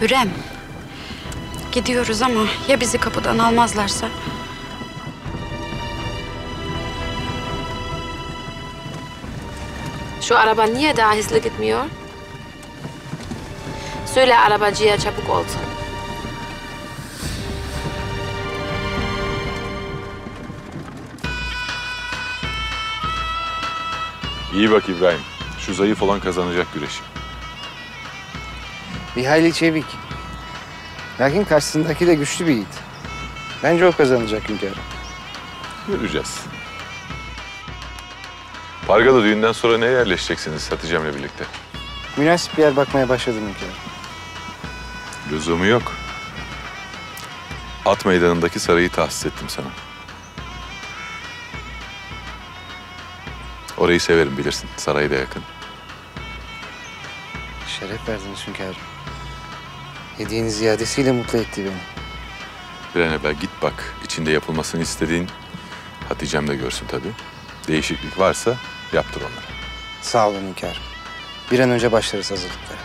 Hürrem, gidiyoruz ama ya bizi kapıdan almazlarsa? Şu araba niye daha hızlı gitmiyor? Söyle arabacıya çabuk olsun. İyi bak İbrahim, şu zayıf olan kazanacak güreşi. Bir hayli çevik. Lakin karşısındaki de güçlü bir yiğit. Bence o kazanacak hünkârım. Göreceğiz. Pargalı düğünden sonra neye yerleşeceksiniz Hatice'mle birlikte? Münasip bir yer bakmaya başladım hünkârım. Lüzumu yok. At meydanındaki sarayı tahsis ettim sana. Orayı severim bilirsin, sarayda yakın. Şeref verdiniz hünkârım. Hediyenin ziyadesiyle mutlu etti beni. Bir an evvel git bak, içinde yapılmasını istediğin Hatice'm de görsün tabii. Değişiklik varsa yaptır onları. Sağ olun hünkârım. Bir an önce başlarız hazırlıklara.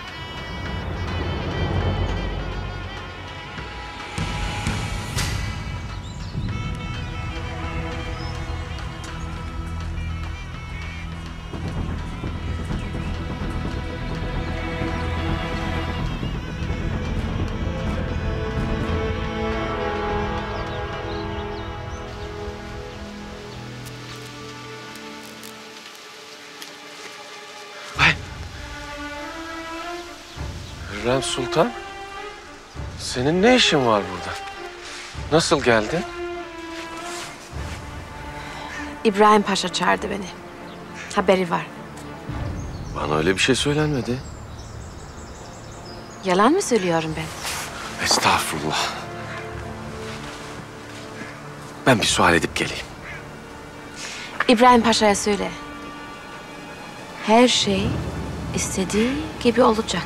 Hürrem Sultan, senin ne işin var burada? Nasıl geldin? İbrahim Paşa çağırdı beni. Haberi var. Bana öyle bir şey söylenmedi. Yalan mı söylüyorum ben? Estağfurullah. Ben bir sual edip geleyim. İbrahim Paşa'ya söyle. Her şey istediği gibi olacak.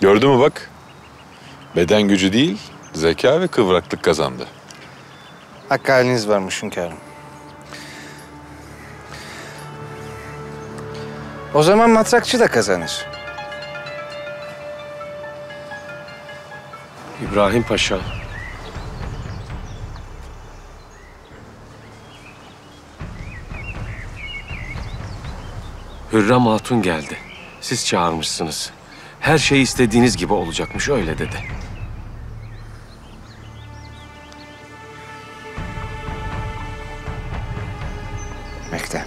Gördün mü bak? Beden gücü değil, zeka ve kıvraklık kazandı. Hakkı haliniz varmış hünkârım. O zaman matrakçı da kazanır. İbrahim Paşa. Hürrem Hatun geldi. Siz çağırmışsınız. Her şey istediğiniz gibi olacakmış, öyle dedi. Mektep.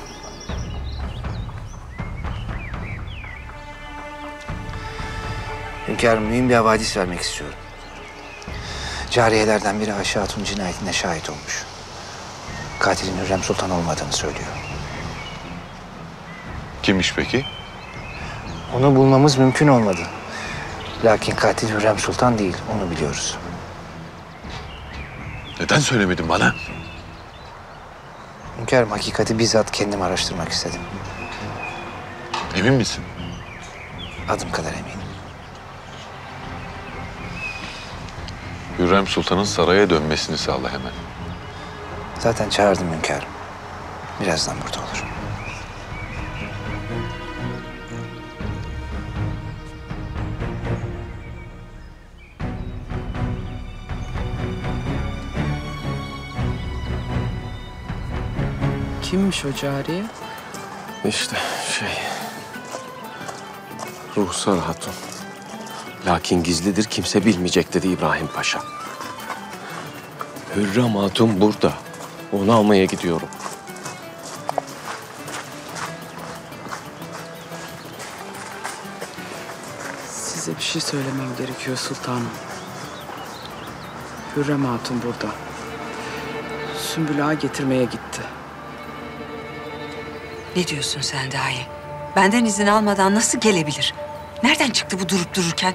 Hünkârım, mühim bir havadis vermek istiyorum. Cariyelerden biri Ayşe Hatun cinayetine şahit olmuş. Katilin Hürrem Sultan olmadığını söylüyor. Kimmiş peki? Onu bulmamız mümkün olmadı. Lakin katil Hürrem Sultan değil, onu biliyoruz. Neden söylemedin bana? Hünkârım, hakikati bizzat kendim araştırmak istedim. Emin misin? Adım kadar eminim. Hürrem Sultan'ın saraya dönmesini sağla hemen. Zaten çağırdım hünkârım. Birazdan burada olur. Kimmiş o cariye? İşte Ruhsar Hatun. Lakin gizlidir, kimse bilmeyecek dedi İbrahim Paşa. Hürrem Hatun burada. Onu almaya gidiyorum. Size bir şey söylemem gerekiyor sultanım. Hürrem Hatun burada. Sümbül Ağa'yı getirmeye gitti. Ne diyorsun sen dahi? Benden izin almadan nasıl gelebilir? Nereden çıktı bu durup dururken?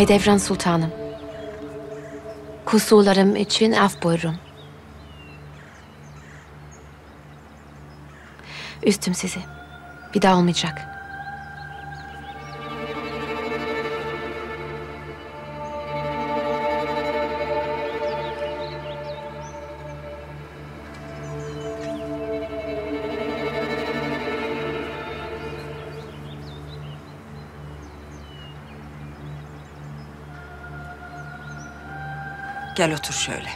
Mahidevran Sultanım, kusurlarım için af buyurun. Üstüm sizi, bir daha olmayacak. Gel otur şöyle.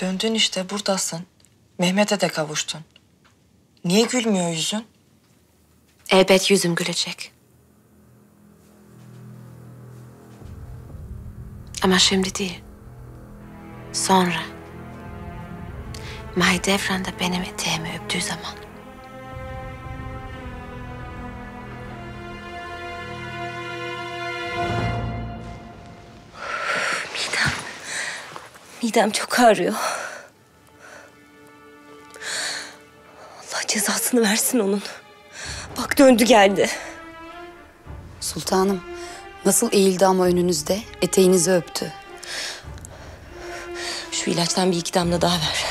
Döndün işte, buradasın. Mehmet'e de kavuştun. Niye gülmüyor yüzün? Elbet yüzüm gülecek. Ama şimdi değil. Sonra. Mahidevran da benim eteğimi öptüğü zaman. Midem çok ağrıyor. Cezasını versin onun. Bak döndü geldi. Sultanım, Nasıl eğildi ama önünüzde, eteğinizi öptü. Şu ilaçtan bir iki damla daha ver.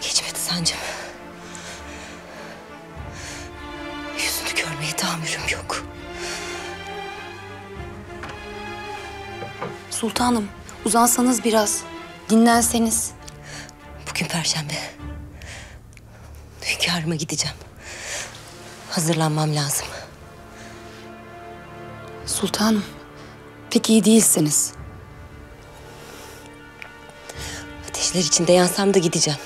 Geçmedi sancım. Yüzünü görmeye tahammülüm yok. Sultanım, uzansanız biraz, dinlenseniz. Bugün Perşembe. Hünkârıma gideceğim. Hazırlanmam lazım. Sultanım, pek iyi değilsiniz. Ateşler içinde yansam da gideceğim.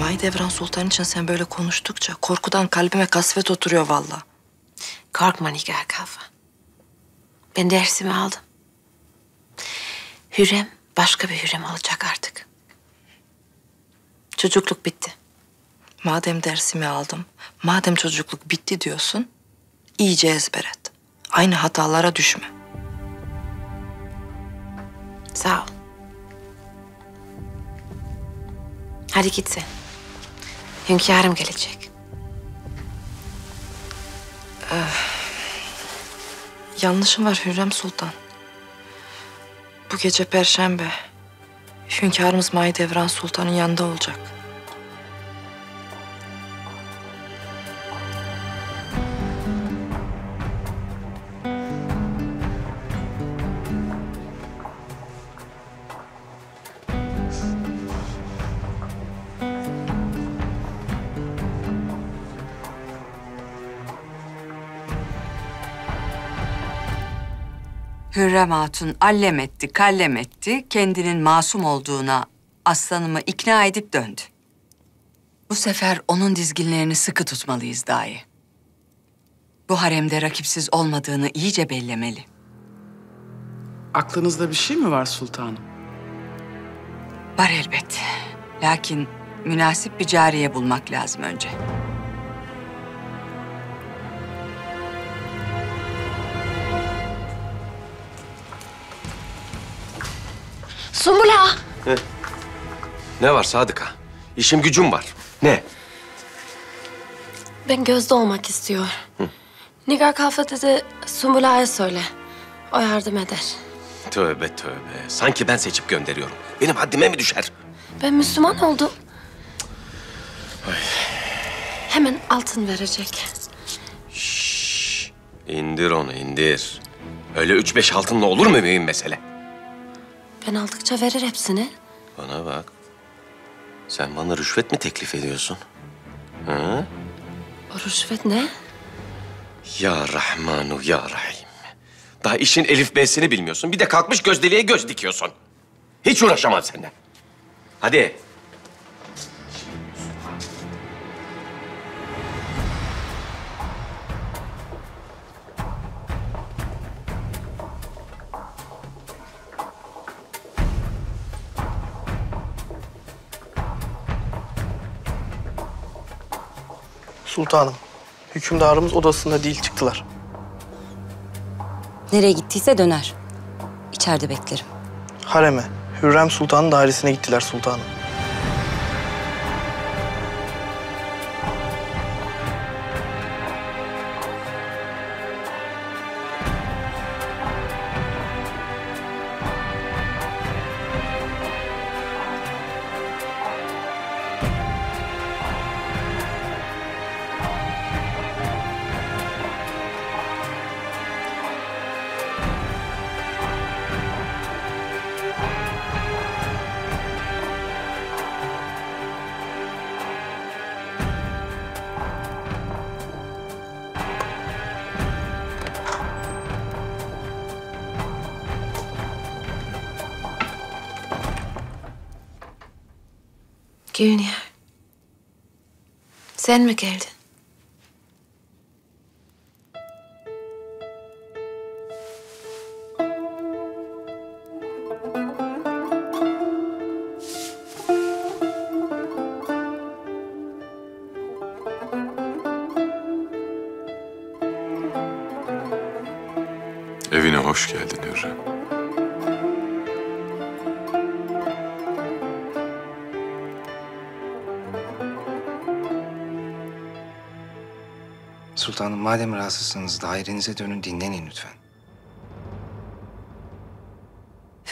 Mahidevran Sultan için sen böyle konuştukça korkudan kalbime kasvet oturuyor valla. Korkma Nigar Kalfa. Ben dersimi aldım. Hürrem başka bir Hürrem olacak artık. Çocukluk bitti. Madem dersimi aldım, madem çocukluk bitti diyorsun, iyice ezber et. Aynı hatalara düşme. Sağ ol. Hadi git sen. Hünkârım gelecek. Yanlışım var Hürrem Sultan. Bu gece Perşembe. Hünkârımız Mahidevran Sultan'ın yanında olacak. Hürrem Hatun allem etti, kallem etti, kendinin masum olduğuna aslanımı ikna edip döndü. Bu sefer onun dizginlerini sıkı tutmalıyız dahi. Bu haremde rakipsiz olmadığını iyice bellemeli. Aklınızda bir şey mi var sultanım? Var elbet. Lakin münasip bir cariye bulmak lazım önce. Sümbül ağa. Ne var Sadıka? İşim gücüm var. Ne? Ben gözde olmak istiyorum. Nigar Kalfa dedi, Sümbül ağa'ya söyle. O yardım eder. Tövbe tövbe. Sanki ben seçip gönderiyorum. Benim haddime mi düşer? Ben Müslüman oldum. Ay. Hemen altın verecek. Şşş. İndir onu, indir. Öyle 3-5 altınla olur mu mühim mesele? Ben aldıkça verir hepsini. Bana bak. Sen bana rüşvet mi teklif ediyorsun? Ha? O rüşvet ne? Ya Rahmanu ya Rahim. Daha işin elif b'sini bilmiyorsun. Bir de kalkmış gözdeliğe göz dikiyorsun. Hiç uğraşamam seninle. Hadi. Sultanım, hükümdarımız odasında değil, çıktılar. Nereye gittiyse döner. İçeride beklerim. Hareme, Hürrem Sultan'ın dairesine gittiler sultanım. Gülnihal, sen mi geldin? Hoş geldin Hürrem. Sultanım, madem rahatsızsınız dairenize dönün, dinlenin lütfen.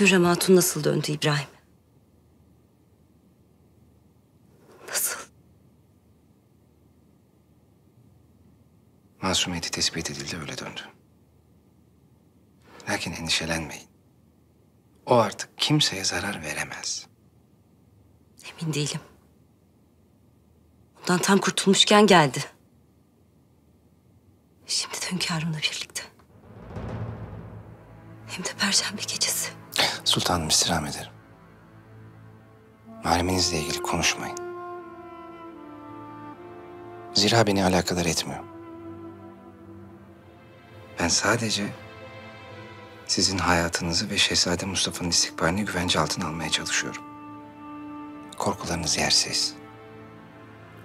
Hürrem Hatun nasıl döndü İbrahim? Nasıl? Masumiyeti tespit edildi, öyle döndü. Lakin endişelenmeyin. O artık kimseye zarar veremez. Emin değilim. Ondan tam kurtulmuşken geldi. Şimdi de hünkârımla birlikte. Hem de perşembe gecesi. Sultanım, istirham ederim. Malumunuzla ilgili konuşmayın. Zira beni alakadar etmiyor. Ben sadece sizin hayatınızı ve Şehzade Mustafa'nın istikbalini güvence altına almaya çalışıyorum. Korkularınız yersiz.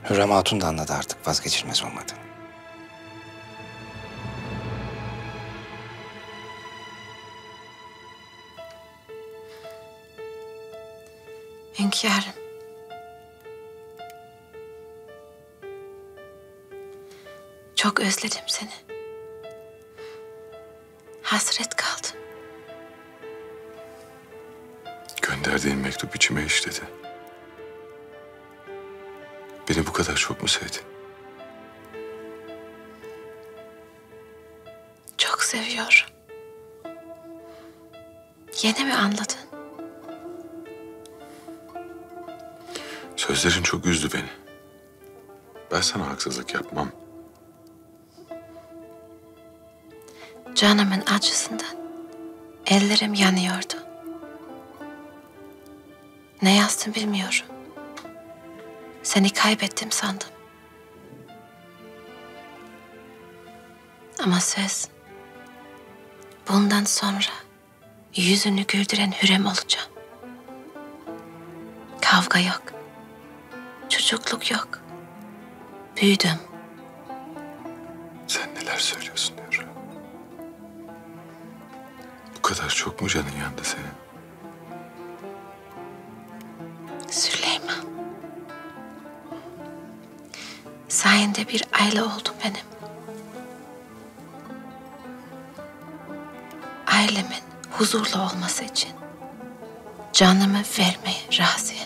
Hürrem Hatun da anladı artık vazgeçilmez olmadığını. Hünkârım. Çok özledim seni. Hasret kaldım. Gönderdiğin mektup içime işledi. Beni bu kadar çok mu sevdin? Çok seviyorum. Yeni mi anladın? Sözlerin çok üzdü beni. Ben sana haksızlık yapmam. Canımın acısından ellerim yanıyordu. Ne yazdım bilmiyorum. Seni kaybettim sandım. Ama söz, bundan sonra yüzünü güldüren Hürrem olacağım. Kavga yok. Çocukluk yok. Büyüdüm. Sen neler söylüyorsun Hürrem? Bu kadar çok mu canın yandı senin? Süleiman. Sayende bir aile oldu benim. Ailemin huzurlu olması için canımı vermeye razıyım.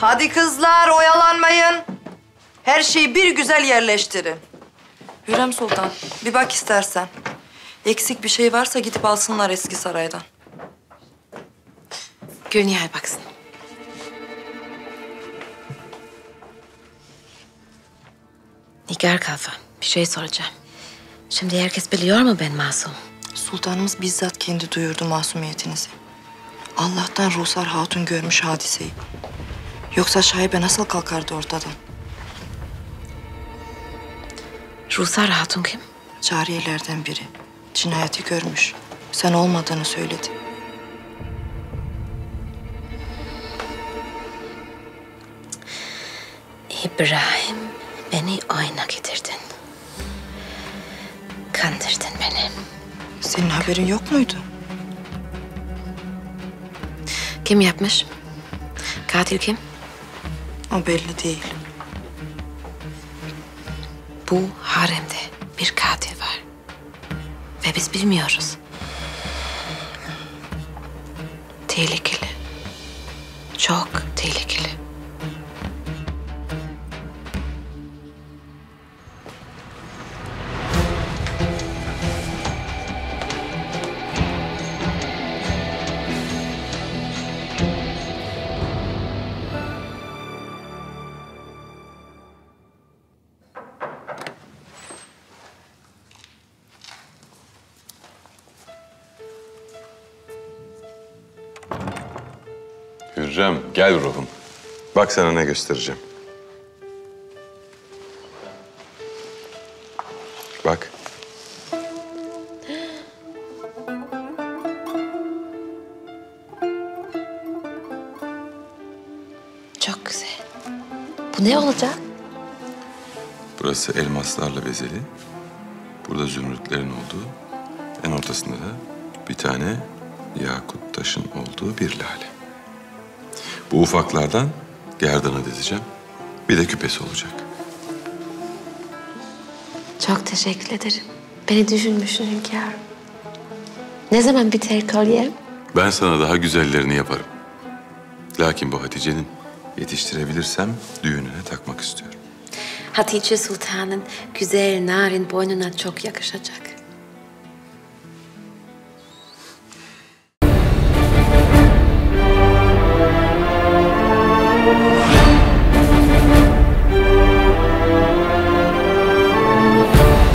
Hadi kızlar, oyalanmayın. Her şeyi bir güzel yerleştirin. Hürrem Sultan, bir bak istersen. Eksik bir şey varsa gidip alsınlar eski saraydan. Gülnihal baksın. Nigar Kalfa, bir şey soracağım. Şimdi herkes biliyor mu ben masum? Sultanımız bizzat kendi duyurdu masumiyetinizi. Allah'tan Ruhsar Hatun görmüş hadiseyi. Yoksa şaibe nasıl kalkardı ortadan? Ruhsar Hatun kim? Cariyelerden biri. Cinayeti görmüş. Sen olmadığını söyledi. İbrahim, beni oyuna getirdin. Kandırdın beni. Senin haberin yok muydu? Kim yapmış? Katil kim? O belli değil. Bu haremde bir katil var. Ve biz bilmiyoruz. Tehlikeli. Çok tehlikeli. Hürrem, gel ruhum. Bak sana ne göstereceğim. Bak. Çok güzel. Bu ne olacak? Burası elmaslarla bezeli. Burada zümrütlerin olduğu, en ortasında da bir tane yakut taşın olduğu bir lale. Bu ufaklardan gerdanı dizeceğim. Bir de küpesi olacak. Çok teşekkür ederim. Beni düşünmüşsün hünkârım. Ne zaman biter kariyerim? Ben sana daha güzellerini yaparım. Lakin bu Hatice'nin, yetiştirebilirsem düğününe takmak istiyorum. Hatice Sultan'ın güzel narin boynuna çok yakışacak.